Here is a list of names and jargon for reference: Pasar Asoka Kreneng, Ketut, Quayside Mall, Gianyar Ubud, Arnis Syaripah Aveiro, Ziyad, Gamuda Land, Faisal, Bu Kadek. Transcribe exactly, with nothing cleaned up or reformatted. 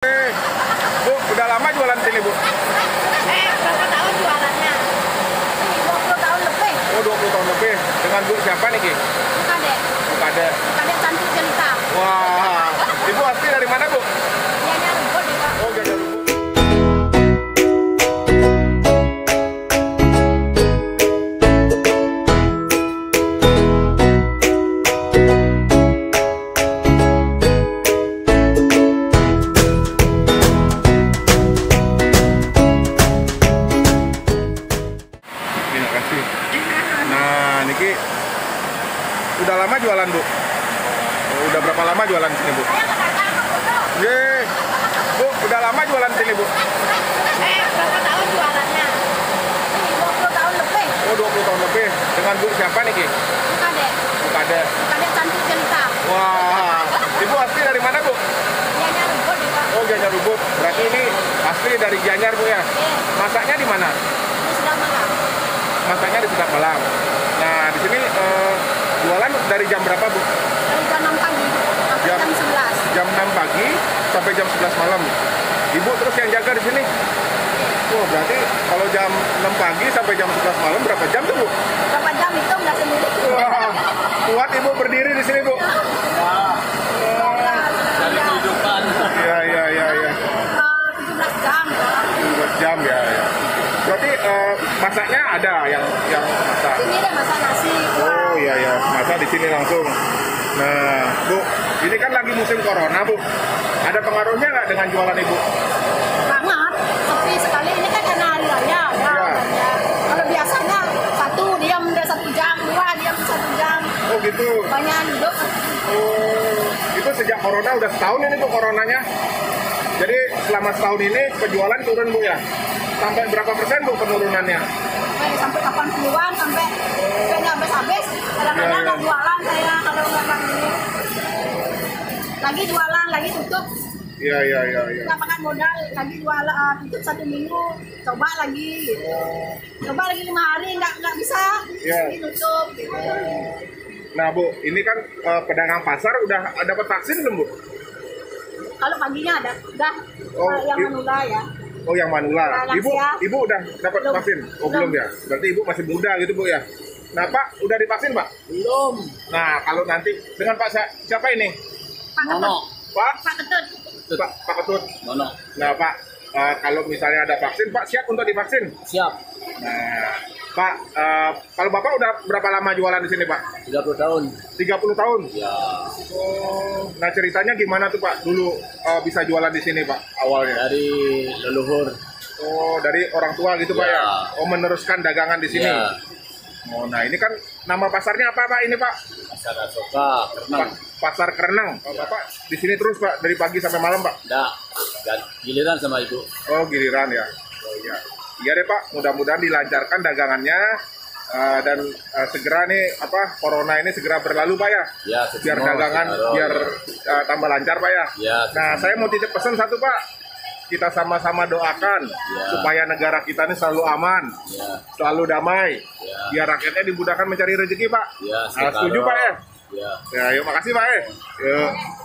Bu, udah lama jualan sini, Bu? Eh, berapa tahun jualannya? dua puluh tahun lebih. Oh, dua puluh tahun lebih. Dengan Bu siapa nih, Ki? Bu Kadek. Bu Kadek. Bu Kadek cantik cerita. Wah. Ibu asli dari mana, Bu? Gianyar Ubud, Pak. Oh, Gianyar Ubud. Nah, niki udah lama jualan, Bu? Oh, udah berapa lama jualan sini, Bu? Ye. Bu, udah lama jualan sini, Bu? Eh, berapa tahun jualannya? dua puluh tahun lebih. Oh, dua puluh tahun lebih. Dengan Bu siapa nih, Ki? Bu Kadek. Bu Kadek. Bu Kadek cantik cerita. Wah. Ibu asli dari mana, Bu? Gianyar Ubud, Pak. Oh, Gianyar Ubud. Berarti ini asli dari Gianyar, Bu, ya? Masaknya di mana? Masaknya di Sedap Malang. Nah, di sini eh, jualan dari jam berapa, Bu? Dari jam enam pagi sampai jam, jam sebelas. Jam enam pagi sampai jam sebelas malam. Ibu terus yang jaga di sini. Wah, oh, berarti kalau jam enam pagi sampai jam sebelas malam berapa jam tuh, Bu? Berapa jam itu enggak sendiri. Wah, kuat Ibu berdiri di sini, Bu. Wah. Dari kehidupan. Iya, iya, iya, iya. tujuh belas jam. tujuh belas jam ya, ya. Berarti eh, masaknya ada yang yang masak. Ini ada masak nasi. Oh iya ya, masak di sini langsung. Nah, Bu, ini kan lagi musim corona, Bu. Ada pengaruhnya nggak dengan jualan Ibu? Sangat, sepi sekali. Ini kan karena hari raya. Ya. Ya. Kalau biasanya satu diam udah satu jam, dua diam satu jam. Oh gitu. Banyak hidup. Oh, itu sejak corona udah setahun ini Bu coronanya. Jadi selama setahun ini penjualan turun, Bu, ya? Sampai berapa persen, Bu, penurunannya? Eh, sampai delapan puluhan, sampai kayaknya habis-habis. Kadang-kadang mau jualan saya kalau nggak begini. Lagi jualan, lagi tutup. Iya, iya, iya. Ya. Lapangan modal, lagi jualan, tutup satu minggu. Coba lagi, gitu. Oh. Coba lagi lima hari, nggak, nggak bisa. Iya. Lagi tutup, gitu. Nah, Bu, ini kan eh, pedagang pasar udah dapat vaksin belum, Bu? Kalau paginya ada, udah. Oh, yang manula ya. Oh, yang manula. Nah, ibu, ya. Ibu udah dapat vaksin? Oh, belum. Belum ya? Berarti Ibu masih muda gitu, Bu, ya? Nah, Pak, udah divaksin, Pak? Belum. Nah, kalau nanti dengan Pak siapa ini? Pak Ketut. Pak? Pak Ketut. Pak, Pak Ketut. Nono. Nah, Pak, uh, kalau misalnya ada vaksin, Pak siap untuk divaksin? Siap. Nah, Pak, uh, kalau Bapak udah berapa lama jualan di sini, Pak? tiga puluh tahun. tiga puluh tahun? Ya. Oh, nah ceritanya gimana tuh, Pak? Dulu uh, bisa jualan di sini, Pak, awalnya? Dari leluhur. Oh, dari orang tua gitu, ya. Pak, ya? Oh, meneruskan dagangan di sini? Ya. Oh, nah ini kan nama pasarnya apa, Pak, ini, Pak? Pasar Asoka Kreneng. Pasar Kreneng. Oh, ya. Bapak di sini terus, Pak, dari pagi sampai malam, Pak? Enggak. Giliran sama Ibu. Oh, giliran ya? Oh, iya. Iya deh, Pak, mudah-mudahan dilancarkan dagangannya uh, dan uh, segera nih apa corona ini segera berlalu, Pak, ya. Ya, biar dagangan sekarang, biar ya. Uh, tambah lancar, Pak, ya. Ya, nah, saya mau titip pesan satu, Pak. Kita sama-sama doakan ya. Supaya negara kita ini selalu aman, ya. Selalu damai. Ya. Biar rakyatnya dimudahkan mencari rezeki, Pak. Ya, nah, setuju, Pak, ya. Ya. Ya, yuk, makasih, Pak. Ya.